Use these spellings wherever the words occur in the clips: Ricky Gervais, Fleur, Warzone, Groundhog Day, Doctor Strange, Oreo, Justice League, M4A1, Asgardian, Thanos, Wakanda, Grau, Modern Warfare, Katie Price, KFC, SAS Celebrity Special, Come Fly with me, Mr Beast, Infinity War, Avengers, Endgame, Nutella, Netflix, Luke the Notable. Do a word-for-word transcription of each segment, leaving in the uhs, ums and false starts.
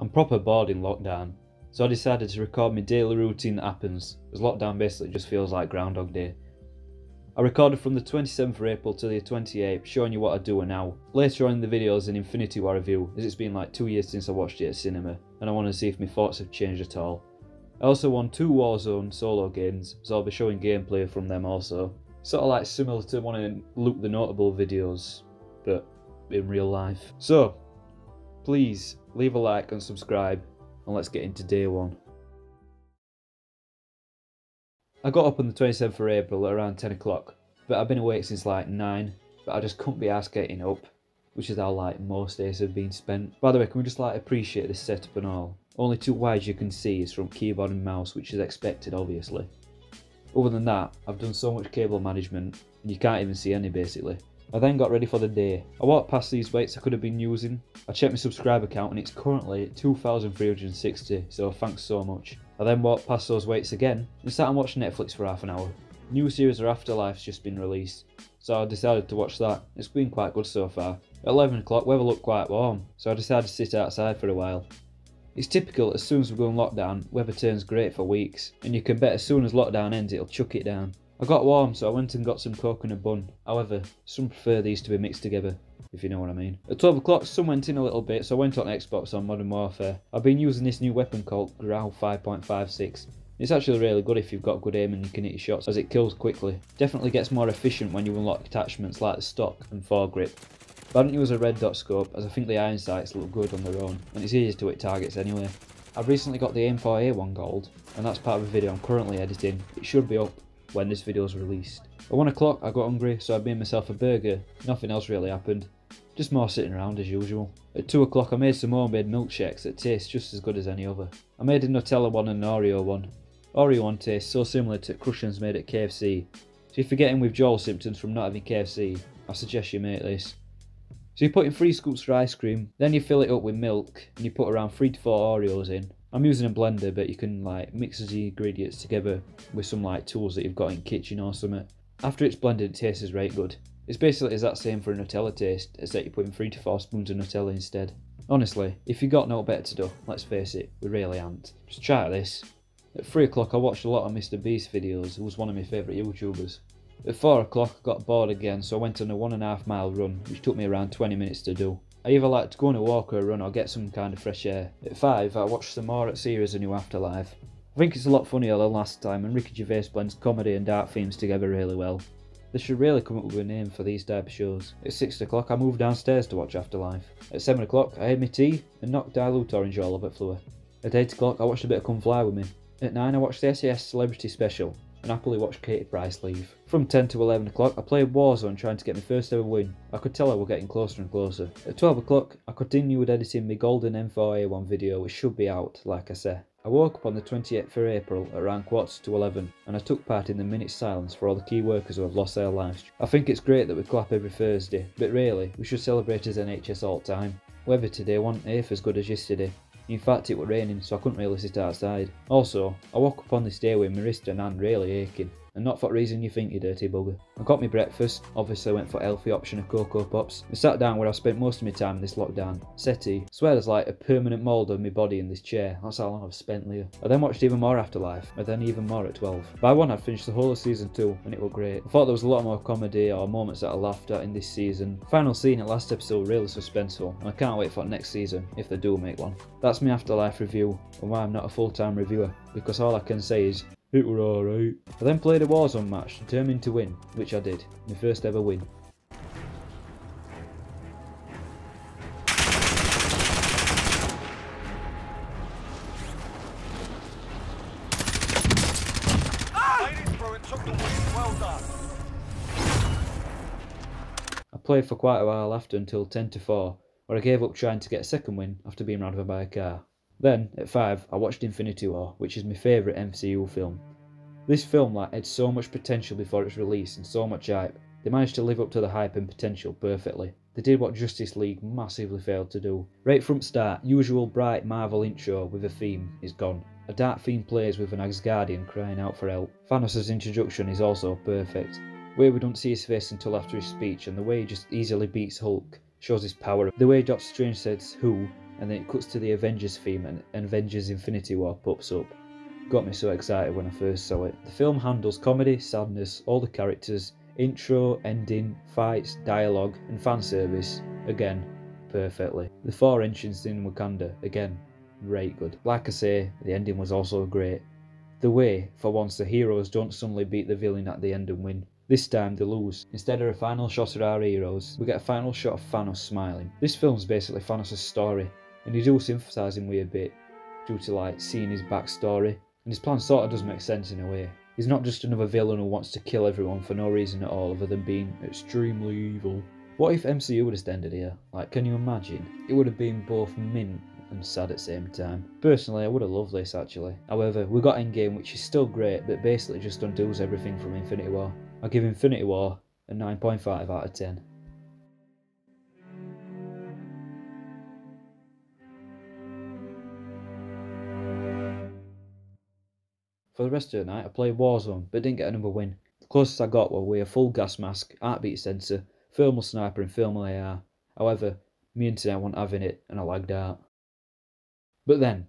I'm proper bored in lockdown, so I decided to record my daily routine that happens, as lockdown basically just feels like Groundhog Day. I recorded from the twenty-seventh of April to the twenty-eighth, showing you what I do and how. Later on in the video is an Infinity War review, as it's been like two years since I watched it at cinema, and I want to see if my thoughts have changed at all. I also won two Warzone solo games, so I'll be showing gameplay from them also. Sort of like similar to one of Luke the Notable videos, but in real life. So, please leave a like and subscribe, and let's get into day one. I got up on the twenty-seventh of April at around ten o'clock, but I've been awake since like nine, but I just couldn't be arsed getting up, which is how like most days have been spent. By the way, can we just like appreciate this setup and all? Only two wires you can see is from keyboard and mouse, which is expected obviously. Other than that, I've done so much cable management, and you can't even see any basically. I then got ready for the day. I walked past these weights I could have been using. I checked my subscriber count and it's currently at two thousand three hundred sixty, so thanks so much. I then walked past those weights again and sat and watched Netflix for half an hour. New series of Afterlife's just been released, so I decided to watch that. It's been quite good so far. At eleven o'clock weather looked quite warm, so I decided to sit outside for a while. It's typical, as soon as we go in lockdown, weather turns great for weeks, and you can bet as soon as lockdown ends it'll chuck it down. I got warm, so I went and got some coke and a bun. However, some prefer these to be mixed together, if you know what I mean. At twelve o'clock, sun went in a little bit, so I went on Xbox on Modern Warfare. I've been using this new weapon called Grau five point five six. It's actually really good if you've got good aim and you can hit your shots, as it kills quickly. Definitely gets more efficient when you unlock attachments like the stock and foregrip. But I didn't use a red dot scope, as I think the iron sights look good on their own, and it's easier to hit targets anyway. I've recently got the M four A one gold, and that's part of a video I'm currently editing. It should be up when this video is released. At one o'clock I got hungry, so I made myself a burger. Nothing else really happened, just more sitting around as usual. At two o'clock I made some homemade milkshakes that taste just as good as any other. I made a Nutella one and an Oreo one. Oreo one tastes so similar to crushins made at K F C, so if you're getting withdrawal symptoms from not having K F C, I suggest you make this. So you put in three scoops of ice cream, then you fill it up with milk, and you put around three to four Oreos in. I'm using a blender, but you can like mix the ingredients together with some like tools that you've got in kitchen or something. After it's blended it tastes right good. It's basically that same for a Nutella taste, except you put in three to four spoons of Nutella instead. Honestly, if you got no better to do, let's face it, we really aren't. Just try this. At three o'clock I watched a lot of Mr Beast videos, who was one of my favourite YouTubers. At four o'clock I got bored again, so I went on a one and a half mile run, which took me around twenty minutes to do. I either like to go on a walk or a run or get some kind of fresh air. At five I watched some more series of New Afterlife. I think it's a lot funnier than last time, and Ricky Gervais blends comedy and dark themes together really well. They should really come up with a name for these type of shows. At six o'clock I moved downstairs to watch Afterlife. At seven o'clock I had my tea and knocked dilute orange all over Fleur. At eight o'clock I watched a bit of Come Fly With Me. At nine I watched the S A S Celebrity Special and happily watched Katie Price leave. From ten to eleven o'clock I played Warzone, trying to get my first ever win. I could tell I were getting closer and closer. At twelve o'clock I continued editing my golden M four A one video, which should be out, like I say. I woke up on the twenty-eighth of April at around quarter to eleven, and I took part in the minute silence for all the key workers who have lost their lives. I think it's great that we clap every Thursday, but really we should celebrate as N H S all the time. Weather today wasn't half as good as yesterday. In fact, it was raining, so I couldn't really sit outside. Also, I woke up on this day with my wrist and hand really aching, and not for the reason you think, you dirty bugger. I got my breakfast, obviously went for a healthy option of Cocoa Pops, and sat down where I've spent most of my time in this lockdown. Settee. I swear there's like a permanent mould of my body in this chair, that's how long I've spent here. I then watched even more Afterlife, and then even more at twelve. By one I'd finished the whole of season two, and it was great. I thought there was a lot more comedy or moments that I laughed at in this season. Final scene at last episode was really suspenseful, and I can't wait for next season, if they do make one. That's my Afterlife review, and why I'm not a full-time reviewer, because all I can say is, it were alright. I then played a Warzone match, determined to win, which I did. My first ever win. Ah! I played for quite a while after, until ten to four, where I gave up trying to get a second win after being run over by a car. Then, at five, I watched Infinity War, which is my favourite M C U film. This film like, had so much potential before its release and so much hype. They managed to live up to the hype and potential perfectly. They did what Justice League massively failed to do. Right from start, usual bright Marvel intro with a theme is gone. A dark theme plays with an Asgardian crying out for help. Thanos' introduction is also perfect. Where we don't see his face until after his speech, and the way he just easily beats Hulk shows his power. The way Doctor Strange says who, and then it cuts to the Avengers theme and Avengers Infinity War pops up. Got me so excited when I first saw it. The film handles comedy, sadness, all the characters, intro, ending, fights, dialogue and fan service, again, perfectly. The four entrants in Wakanda, again, right good. Like I say, the ending was also great. The way, for once, the heroes don't suddenly beat the villain at the end and win. This time they lose. Instead of a final shot at our heroes, we get a final shot of Thanos smiling. This film's basically Thanos' story, and you do sympathise him with a bit, due to like seeing his backstory, and his plan sort of does make sense in a way. He's not just another villain who wants to kill everyone for no reason at all other than being extremely evil. What if M C U would have ended here? Like, can you imagine? It would have been both mint and sad at the same time. Personally, I would have loved this actually. However, we got Endgame, which is still great, but basically just undoes everything from Infinity War. I give Infinity War a nine point five out of ten. For the rest of the night, I played Warzone, but didn't get another win. The closest I got were with a full gas mask, heartbeat sensor, thermal sniper and thermal A R. However, my internet wasn't having it and I lagged out. But then...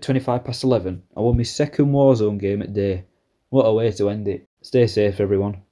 twenty-five past eleven, I won my second Warzone game at day. What a way to end it. Stay safe everyone.